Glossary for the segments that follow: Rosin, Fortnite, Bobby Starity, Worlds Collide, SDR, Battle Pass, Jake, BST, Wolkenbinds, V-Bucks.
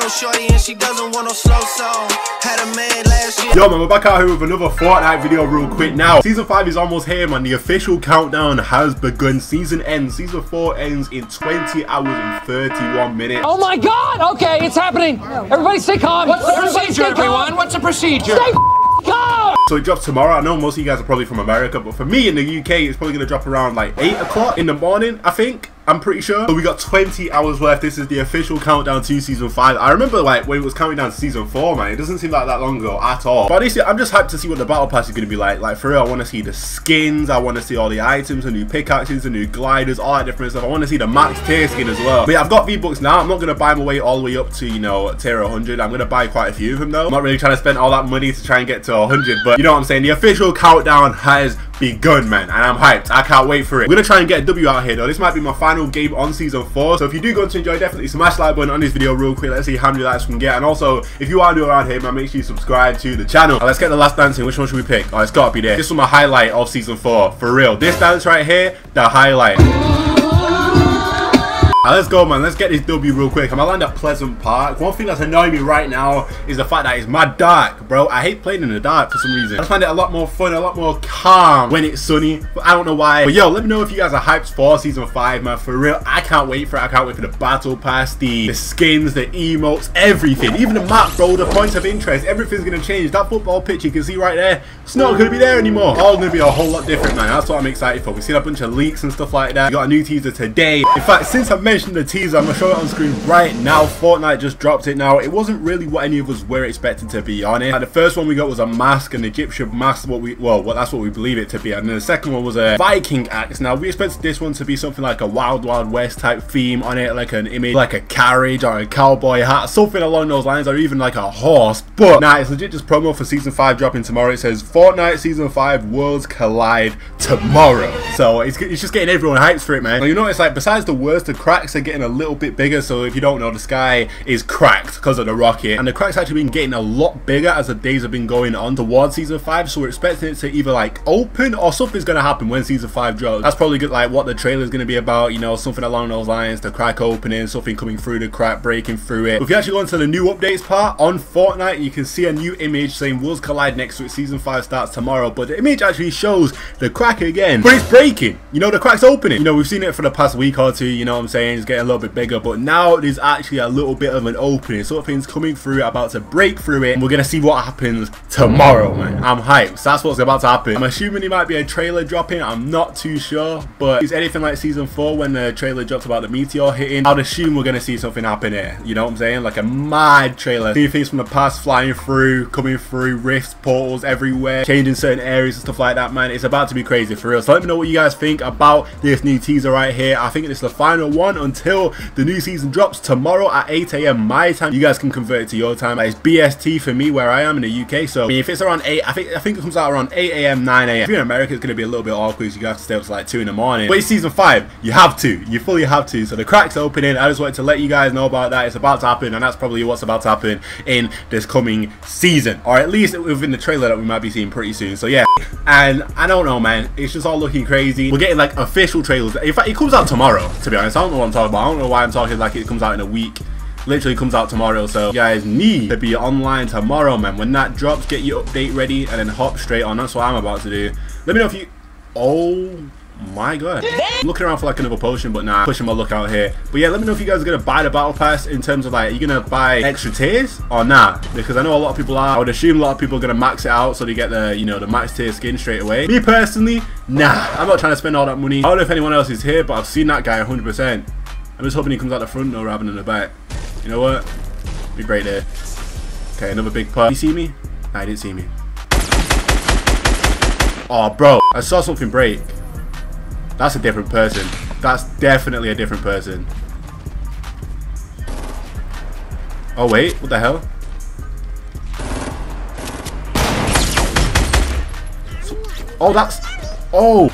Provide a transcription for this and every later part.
got no shorty and she doesn't want no slow song. Had a man last year. Yo man, we're back out here with another Fortnite video real quick now. Season 5 is almost here man, the official countdown has begun. Season ends, season 4 ends in 20 hours and 31 minutes. Oh my god, okay, it's happening. Everybody stay calm. What's the procedure everyone? What's the procedure? Stay calm. So it drops tomorrow. I know most of you guys are probably from America, but for me in the UK, it's probably going to drop around like 8 o'clock in the morning, I think. I'm pretty sure. So we got 20 hours left. This is the official countdown to season 5. I remember like when it was counting down to season 4, man. It doesn't seem like that long ago at all. But honestly, I'm just hyped to see what the battle pass is going to be like. Like for real, I want to see the skins. I want to see all the items, the new pickaxes, the new gliders, all that different stuff. I want to see the max tier skin as well. But yeah, I've got V-Bucks now. I'm not going to buy my way all the way up to, you know, tier 100. I'm going to buy quite a few of them though. I'm not really trying to spend all that money to try and get to 100. But you know what I'm saying? The official countdown has begun, man. And I'm hyped. I can't wait for it. We're going to try and get a W out here though. This might be my final game on season 4, so if you do go to enjoy, definitely smash the like button on this video real quick. Let's see how many likes we can get, and also if you are new around here man, make sure you subscribe to the channel. Now, let's get the last dance in. Which one should we pick? Oh, it's gotta be there. This was my highlight of season 4 for real. This dance right here, the highlight. Now, let's go man, let's get this W real quick. I'm gonna land at Pleasant Park. One thing that's annoying me right now is the fact that it's mad dark, bro. I hate playing in the dark for some reason. I find it a lot more fun, a lot more calm when it's sunny, but I don't know why. But yo, let me know if you guys are hyped for season 5 man, for real. I can't wait for it. I can't wait for the battle pass, the skins, the emotes, everything. Even the map bro, the points of interest, everything's gonna change. That football pitch you can see right there, it's not gonna be there anymore. All gonna be a whole lot different man. That's what I'm excited for. We've seen a bunch of leaks and stuff like that. We got a new teaser today. In fact, since I've mentioned the teaser, I'm gonna show it on screen right now. Fortnite just dropped it now. It wasn't really what any of us were expecting, to be honest. Like, the first one we got was a mask, an Egyptian mask, that's what we believe it to be. And then the second one was a Viking axe. Now we expected this one to be something like a Wild Wild West type theme on it, like an image, like a carriage or a cowboy hat, something along those lines, or even like a horse. But nah, it's legit just promo for season 5 dropping tomorrow. It says Fortnite season 5 worlds collide tomorrow. So it's just getting everyone hyped for it, man. Now, you know, it's like besides the words, the cracks are getting a little bit bigger. So if you don't know, the sky is cracked because of the rocket, and the cracks actually been getting a lot bigger as the days have been going on towards season 5. So we're expecting it to either like open or something's going to happen when season 5 drops. That's probably good, like what the trailer is going to be about, you know, something along those lines, the crack opening, something coming through the crack, breaking through it. But if you actually go into the new updates part on Fortnite, you can see a new image saying worlds collide next to it, season 5 starts tomorrow. But the image actually shows the crack again, but it's breaking, you know, the crack's opening. You know, we've seen it for the past week or two, you know what I'm saying? It's getting a little bit bigger, but now there's actually a little bit of an opening. Something's coming through, about to break through it, and we're gonna see what happens tomorrow, man. I'm hyped. So that's what's about to happen. I'm assuming it might be a trailer dropping. I'm not too sure, but it's anything like season 4 when the trailer drops about the meteor hitting. I'd assume we're gonna see something happen here. You know what I'm saying? Like a mad trailer. New things from the past flying through, coming through rifts, portals everywhere, changing certain areas and stuff like that, man. It's about to be crazy for real. So let me know what you guys think about this new teaser right here. I think it's the final one until the new season drops tomorrow at 8 AM my time. You guys can convert it to your time. It's BST for me where I am in the UK. So I mean, if it's around 8, I think it comes out around 8 AM, 9 AM. If you're in America, it's gonna be a little bit awkward because you have to stay up to like 2 in the morning. But it's season 5. You have to. You fully have to. So the crack's opening. I just wanted to let you guys know about that. It's about to happen, and that's probably what's about to happen in this coming season, or at least within the trailer that we might be seeing pretty soon. So yeah, and I don't know, man. It's just all looking crazy. We're getting like official trailers. In fact, it comes out tomorrow. To be honest, I don't know what I'm talking about. I don't know why I'm talking like it comes out in a week. Literally comes out tomorrow. So you guys need to be online tomorrow, man. When that drops, get your update ready and then hop straight on. That's what I'm about to do. Let me know if you... Oh my god, looking around for like another potion, but nah, pushing my luck out here. But yeah, let me know if you guys are gonna buy the battle pass in terms of like, are you gonna buy extra tiers or nah? Because I know a lot of people are. I would assume a lot of people are gonna max it out so they get the, you know, the max tier skin straight away. Me personally, nah, I'm not trying to spend all that money. I don't know if anyone else is here, but I've seen that guy 100%. I'm just hoping he comes out the front though rather than the back. You know what, be great there. Okay, another big pup. You see me? Nah, he didn't see me. Oh bro, I saw something break. That's a different person. That's definitely a different person. Oh wait, what the hell? Oh, that's... Oh!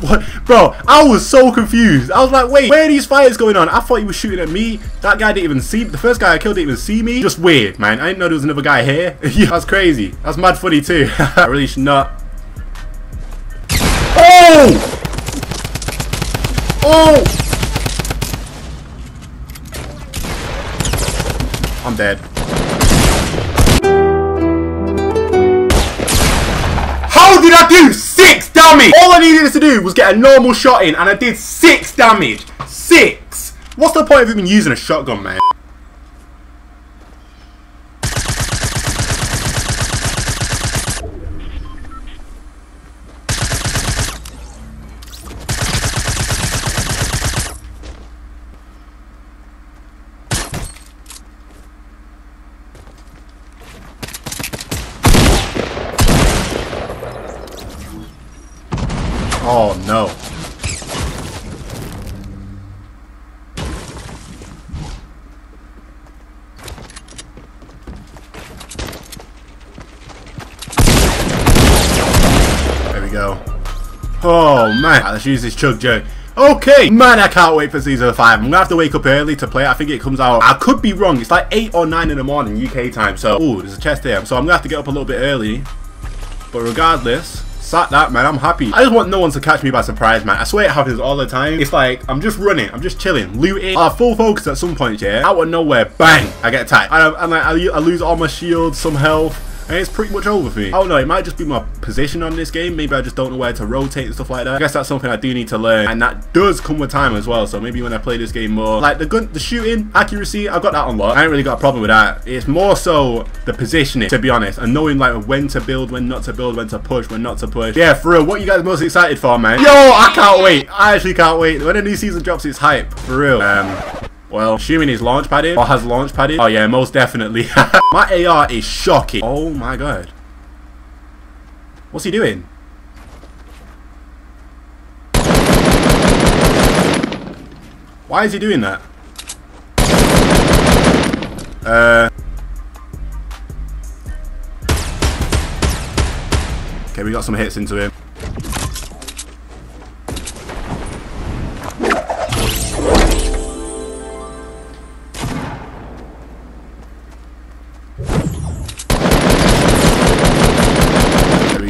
What? Bro, I was so confused. I was like, wait, where are these fighters going on? I thought he was shooting at me. That guy didn't even see... The first guy I killed didn't even see me. Just weird, man. I didn't know there was another guy here. That's crazy. That's mad funny too. I really should not... Oh! Oh! I'm dead. How did I do 6 damage? All I needed to do was get a normal shot in and I did 6 damage. 6! What's the point of even using a shotgun, man? Oh no. There we go. Oh man, let's use this chug jug. Okay, man, I can't wait for season 5. I'm gonna have to wake up early to play. I think it comes out, I could be wrong, it's like 8 or 9 in the morning UK time. So, ooh, there's a chest there. So I'm gonna have to get up a little bit early. But regardless, sat that, man, I'm happy. I just want no one to catch me by surprise, man. I swear it happens all the time. It's like, I'm just running, I'm just chilling, looting. I'm full focus at some point, yeah? Out of nowhere, bang, I get attacked. And I lose all my shields, some health, and it's pretty much over for me. I don't know, it might just be my position on this game. Maybe I just don't know where to rotate and stuff like that. I guess that's something I do need to learn, and that does come with time as well. So maybe when I play this game more, like the shooting, accuracy, I've got that on lock. I ain't really got a problem with that. It's more so the positioning, to be honest, and knowing like when to build, when not to build, when to push, when not to push. Yeah, for real, what you guys most excited for, man? Yo, I can't wait. I actually can't wait. When a new season drops, it's hype, for real. Well, assuming he's launch padded, or has launch padded. Oh yeah, most definitely. My AR is shocking. Oh my god. What's he doing? Why is he doing that? Okay, we got some hits into him.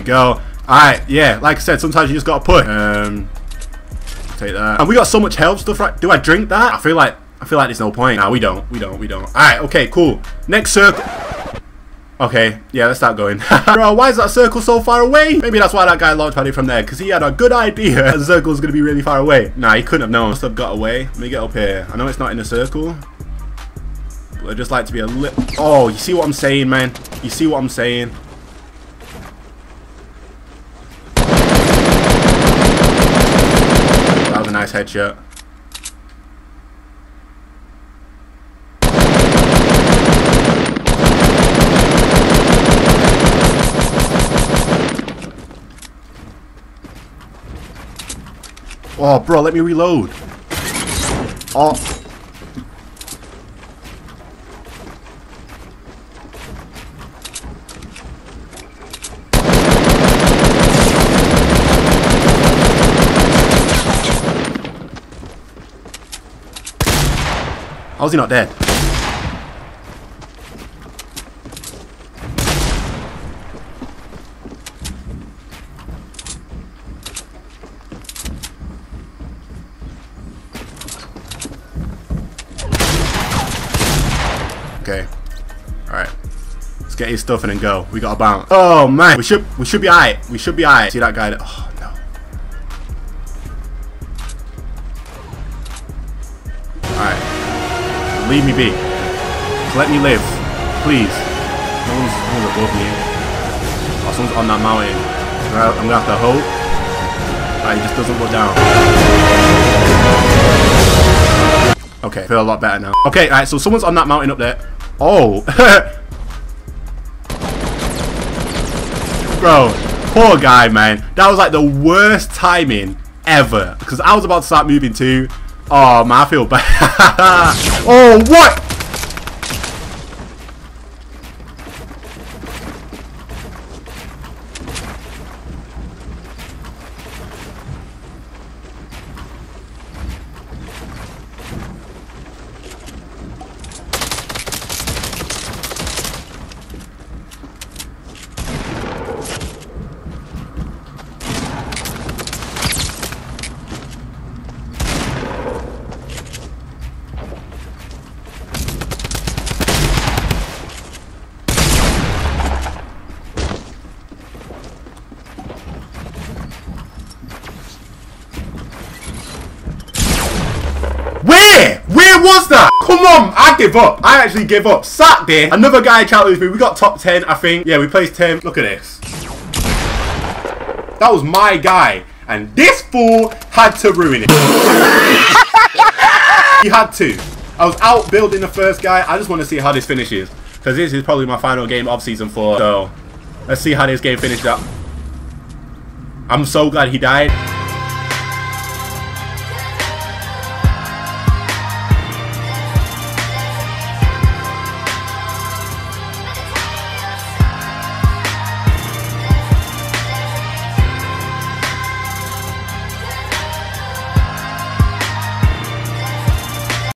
Go. Alright, yeah, like I said, sometimes you just gotta push. Take that. And we got so much health stuff, right? Do I drink that? I feel like there's no point. Nah, we don't. Alright, okay, cool. Next circle. Okay, yeah, let's start going. Bro, why is that circle so far away? Maybe that's why that guy launched at it from there, because he had a good idea that the circle was gonna be really far away. Nah, he couldn't have known. Must have got away. Let me get up here. I know it's not in a circle. But I'd just like to be a little. Oh, you see what I'm saying, man? You see what I'm saying? Nice headshot. Oh, bro, let me reload. Oh. How's he not dead? Okay. Alright. Let's get his stuff in and go. We gotta bounce. Oh man, we should be alright. We should be alright. See that guy that, oh. Leave me be. Let me live. Please. Someone's above me. Oh, someone's on that mountain. I'm gonna have to hope that he just doesn't go down. Okay, feel a lot better now. Okay, alright, so someone's on that mountain up there. Oh! Bro, poor guy, man. That was like the worst timing ever. Because I was about to start moving too. Oh man, I feel bad. Oh, what? I give up. I actually give up. Sat there. Another guy challenged me. We got top 10, I think. Yeah, we placed 10. Look at this. That was my guy. And this fool had to ruin it. He had to. I was out building the first guy. I just want to see how this finishes. Because this is probably my final game of Season 4. So, let's see how this game finishes up. I'm so glad he died.